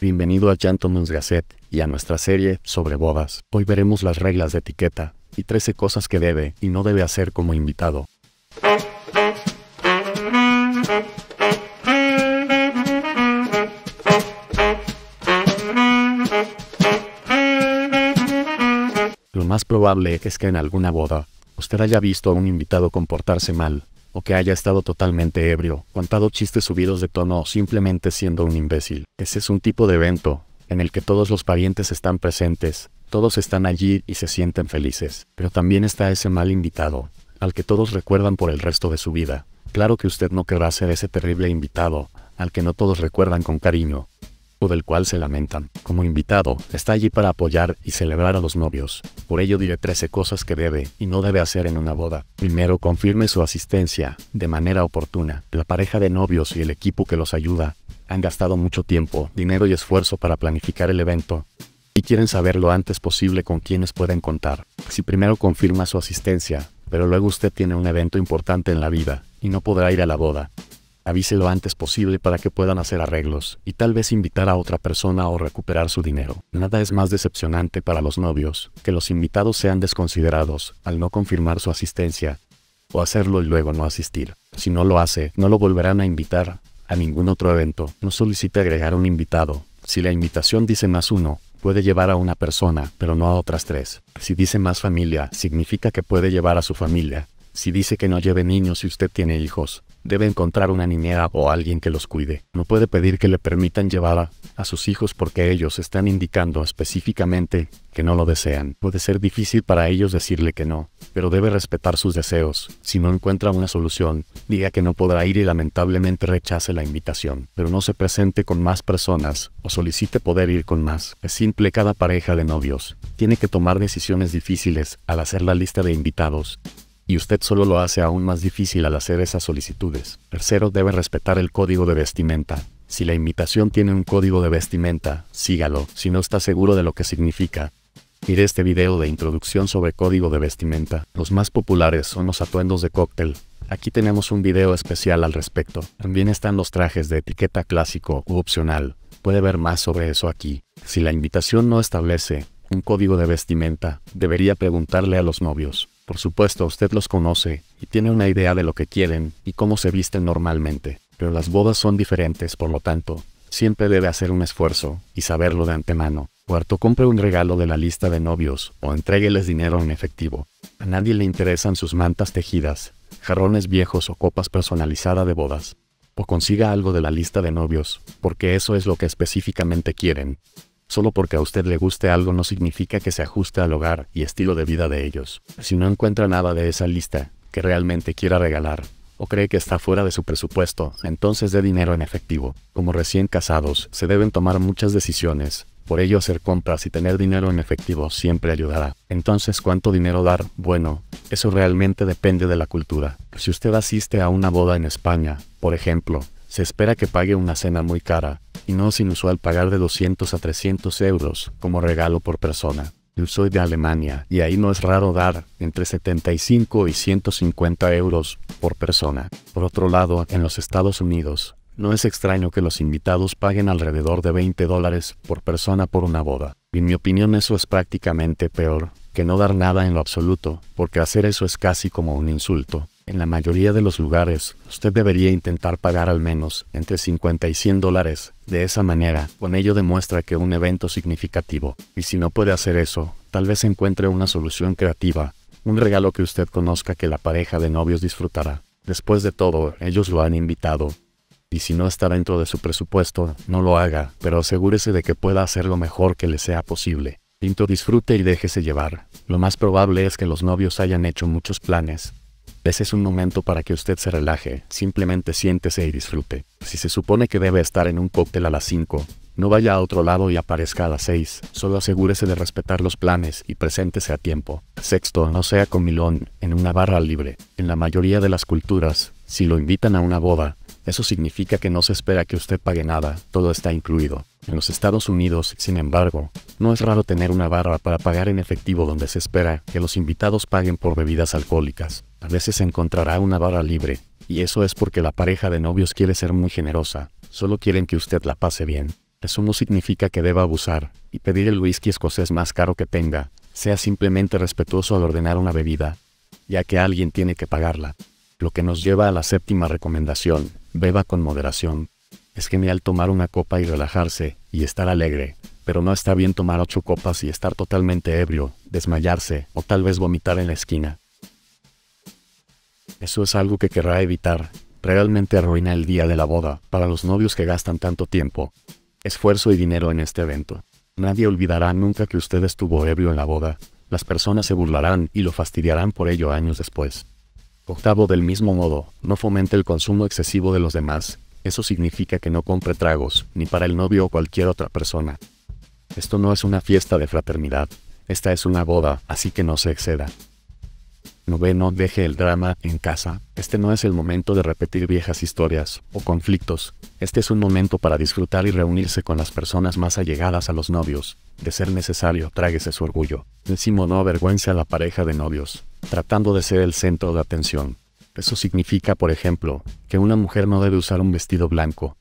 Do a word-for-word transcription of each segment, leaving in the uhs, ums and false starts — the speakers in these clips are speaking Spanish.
Bienvenido a Gentleman's Gazette y a nuestra serie sobre bodas. Hoy veremos las reglas de etiqueta y trece cosas que debe y no debe hacer como invitado. Lo más probable es que en alguna boda usted haya visto a un invitado comportarse mal, o que haya estado totalmente ebrio, contado chistes subidos de tono o simplemente siendo un imbécil. Ese es un tipo de evento en el que todos los parientes están presentes, todos están allí y se sienten felices. Pero también está ese mal invitado, al que todos recuerdan por el resto de su vida. Claro que usted no querrá ser ese terrible invitado, al que no todos recuerdan con cariño, o del cual se lamentan. Como invitado, está allí para apoyar y celebrar a los novios. Por ello diré trece cosas que debe y no debe hacer en una boda. Primero, confirme su asistencia de manera oportuna. La pareja de novios y el equipo que los ayuda han gastado mucho tiempo, dinero y esfuerzo para planificar el evento, y quieren saber lo antes posible con quiénes pueden contar. Si primero confirma su asistencia, pero luego usted tiene un evento importante en la vida y no podrá ir a la boda, avise lo antes posible para que puedan hacer arreglos y tal vez invitar a otra persona o recuperar su dinero. Nada es más decepcionante para los novios que los invitados sean desconsiderados al no confirmar su asistencia o hacerlo y luego no asistir. Si no lo hace, no lo volverán a invitar a ningún otro evento. No solicite agregar un invitado. Si la invitación dice más uno, puede llevar a una persona, pero no a otras tres. Si dice más familia, significa que puede llevar a su familia. Si dice que no lleve niños si usted tiene hijos, debe encontrar una niñera o alguien que los cuide. No puede pedir que le permitan llevar a, a sus hijos porque ellos están indicando específicamente que no lo desean. Puede ser difícil para ellos decirle que no, pero debe respetar sus deseos. Si no encuentra una solución, diga que no podrá ir y lamentablemente rechace la invitación. Pero no se presente con más personas o solicite poder ir con más. Es simple, cada pareja de novios tiene que tomar decisiones difíciles al hacer la lista de invitados, y usted solo lo hace aún más difícil al hacer esas solicitudes. Tercero, debe respetar el código de vestimenta. Si la invitación tiene un código de vestimenta, sígalo. Si no está seguro de lo que significa, mire este video de introducción sobre código de vestimenta. Los más populares son los atuendos de cóctel. Aquí tenemos un video especial al respecto. También están los trajes de etiqueta clásico u opcional. Puede ver más sobre eso aquí. Si la invitación no establece un código de vestimenta, debería preguntarle a los novios. Por supuesto, usted los conoce y tiene una idea de lo que quieren y cómo se visten normalmente, pero las bodas son diferentes, por lo tanto, siempre debe hacer un esfuerzo y saberlo de antemano. Cuarto, compre un regalo de la lista de novios o entrégueles dinero en efectivo. A nadie le interesan sus mantas tejidas, jarrones viejos o copas personalizadas de bodas. O consiga algo de la lista de novios, porque eso es lo que específicamente quieren. Solo porque a usted le guste algo no significa que se ajuste al hogar y estilo de vida de ellos. Si no encuentra nada de esa lista que realmente quiera regalar, o cree que está fuera de su presupuesto, entonces dé dinero en efectivo. Como recién casados, se deben tomar muchas decisiones. Por ello, hacer compras y tener dinero en efectivo siempre ayudará. Entonces, ¿cuánto dinero dar? Bueno, eso realmente depende de la cultura. Si usted asiste a una boda en España, por ejemplo, se espera que pague una cena muy cara, y no es inusual pagar de doscientos a trescientos euros como regalo por persona. Yo soy de Alemania y ahí no es raro dar entre setenta y cinco y ciento cincuenta euros por persona. Por otro lado, en los Estados Unidos, no es extraño que los invitados paguen alrededor de veinte dólares por persona por una boda. En mi opinión, eso es prácticamente peor que no dar nada en lo absoluto, porque hacer eso es casi como un insulto. En la mayoría de los lugares, usted debería intentar pagar al menos entre cincuenta y cien dólares. De esa manera, con ello demuestra que un evento significativo. Y si no puede hacer eso, tal vez encuentre una solución creativa, un regalo que usted conozca que la pareja de novios disfrutará. Después de todo, ellos lo han invitado. Y si no está dentro de su presupuesto, no lo haga, pero asegúrese de que pueda hacer lo mejor que le sea posible. Quinto, disfrute y déjese llevar. Lo más probable es que los novios hayan hecho muchos planes. Ese es un momento para que usted se relaje, simplemente siéntese y disfrute. Si se supone que debe estar en un cóctel a las cinco, no vaya a otro lado y aparezca a las seis. Solo asegúrese de respetar los planes y preséntese a tiempo. Sexto, no sea comilón en una barra libre. En la mayoría de las culturas, si lo invitan a una boda, eso significa que no se espera que usted pague nada, todo está incluido. En los Estados Unidos, sin embargo, no es raro tener una barra para pagar en efectivo donde se espera que los invitados paguen por bebidas alcohólicas. A veces encontrará una barra libre, y eso es porque la pareja de novios quiere ser muy generosa, solo quieren que usted la pase bien. Eso no significa que deba abusar y pedir el whisky escocés más caro que tenga. Sea simplemente respetuoso al ordenar una bebida, ya que alguien tiene que pagarla. Lo que nos lleva a la séptima recomendación: beba con moderación. Es genial tomar una copa y relajarse, y estar alegre, pero no está bien tomar ocho copas y estar totalmente ebrio, desmayarse, o tal vez vomitar en la esquina. Eso es algo que querrá evitar. Realmente arruina el día de la boda, para los novios que gastan tanto tiempo, esfuerzo y dinero en este evento. Nadie olvidará nunca que usted estuvo ebrio en la boda. Las personas se burlarán y lo fastidiarán por ello años después. Octavo, del mismo modo, no fomente el consumo excesivo de los demás. Eso significa que no compre tragos, ni para el novio o cualquier otra persona. Esto no es una fiesta de fraternidad. Esta es una boda, así que no se exceda. Noveno, deje el drama en casa. Este no es el momento de repetir viejas historias o conflictos. Este es un momento para disfrutar y reunirse con las personas más allegadas a los novios. De ser necesario, tráguese su orgullo. Décimo, no avergüence a la pareja de novios, tratando de ser el centro de atención. Eso significa, por ejemplo, que una mujer no debe usar un vestido blanco,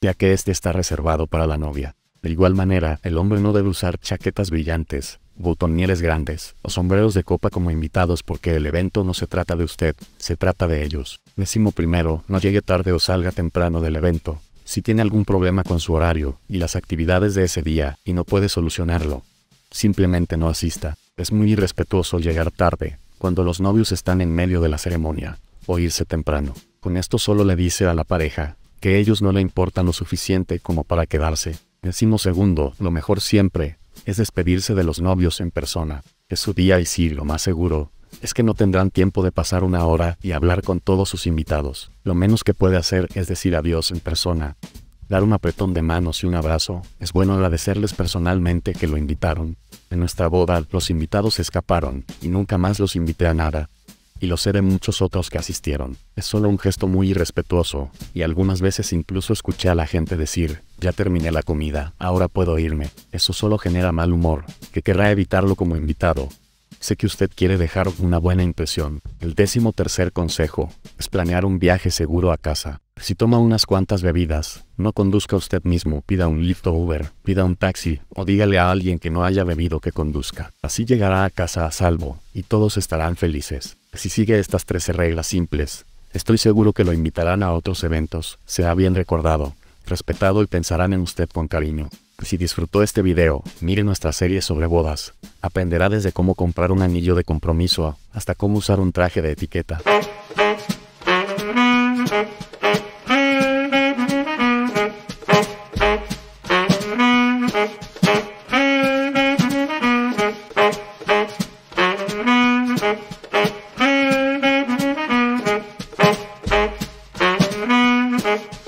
ya que este está reservado para la novia. De igual manera, el hombre no debe usar chaquetas brillantes, botonieres grandes, o sombreros de copa como invitados, porque el evento no se trata de usted, se trata de ellos. Décimo primero, no llegue tarde o salga temprano del evento. Si tiene algún problema con su horario y las actividades de ese día, y no puede solucionarlo, simplemente no asista. Es muy irrespetuoso llegar tarde, cuando los novios están en medio de la ceremonia, o irse temprano. Con esto solo le dice a la pareja que ellos no le importan lo suficiente como para quedarse. Décimo segundo, lo mejor siempre es despedirse de los novios en persona. Es su día y sí, lo más seguro es que no tendrán tiempo de pasar una hora y hablar con todos sus invitados. Lo menos que puede hacer es decir adiós en persona. Dar un apretón de manos y un abrazo. Es bueno agradecerles personalmente que lo invitaron. En nuestra boda, los invitados se escaparon y nunca más los invité a nada. Y lo sé de muchos otros que asistieron. Es solo un gesto muy irrespetuoso, y algunas veces incluso escuché a la gente decir: ya terminé la comida, ahora puedo irme. Eso solo genera mal humor, que querrá evitarlo como invitado. Sé que usted quiere dejar una buena impresión. El décimo tercer consejo es planear un viaje seguro a casa. Si toma unas cuantas bebidas, no conduzca usted mismo, pida un Lyft o Uber, pida un taxi, o dígale a alguien que no haya bebido que conduzca. Así llegará a casa a salvo, y todos estarán felices. Si sigue estas trece reglas simples, estoy seguro que lo invitarán a otros eventos, será bien recordado, respetado y pensarán en usted con cariño. Si disfrutó este video, mire nuestra serie sobre bodas. Aprenderá desde cómo comprar un anillo de compromiso, hasta cómo usar un traje de etiqueta. We'll be right back.